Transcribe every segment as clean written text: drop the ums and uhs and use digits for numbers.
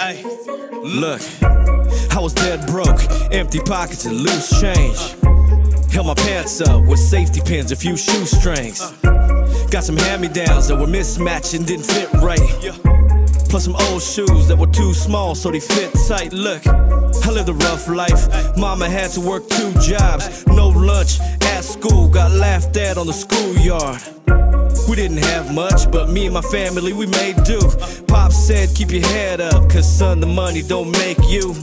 Ay. Look, I was dead broke, empty pockets and loose change. Held my pants up with safety pins, a few shoestrings. Got some hand-me-downs that were mismatching, didn't fit right. Plus some old shoes that were too small, so they fit tight. Look, I lived a rough life. Mama had to work 2 jobs, no lunch at school. Got laughed at on the schoolyard. We didn't have much, but me and my family, we made do. Pop said, keep your head up, cause son, the money don't make you.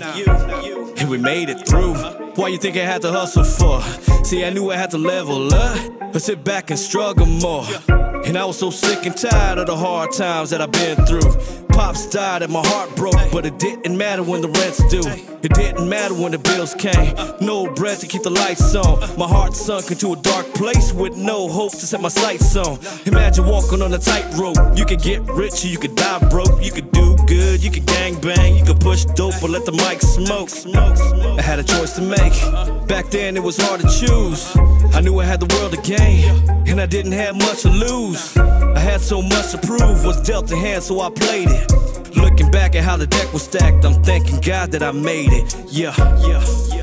And we made it through. Why you think I had to hustle for? See, I knew I had to level up, but sit back and struggle more. And I was so sick and tired of the hard times that I've been through. Pops died and my heart broke, but it didn't matter when the rent's due. It didn't matter when the bills came. No bread to keep the lights on. My heart sunk into a dark place with no hope to set my sights on. Imagine walking on a tightrope. You could get rich or you could die broke. You could do good, you could gang bang, you could push dope or let the mic smoke. I had a choice to make. Back then it was hard to choose. I knew I had the world to gain, and I didn't have much to lose. I had so much to prove, was dealt a hand, so I played it. Looking back at how the deck was stacked, I'm thanking God that I made it. Yeah.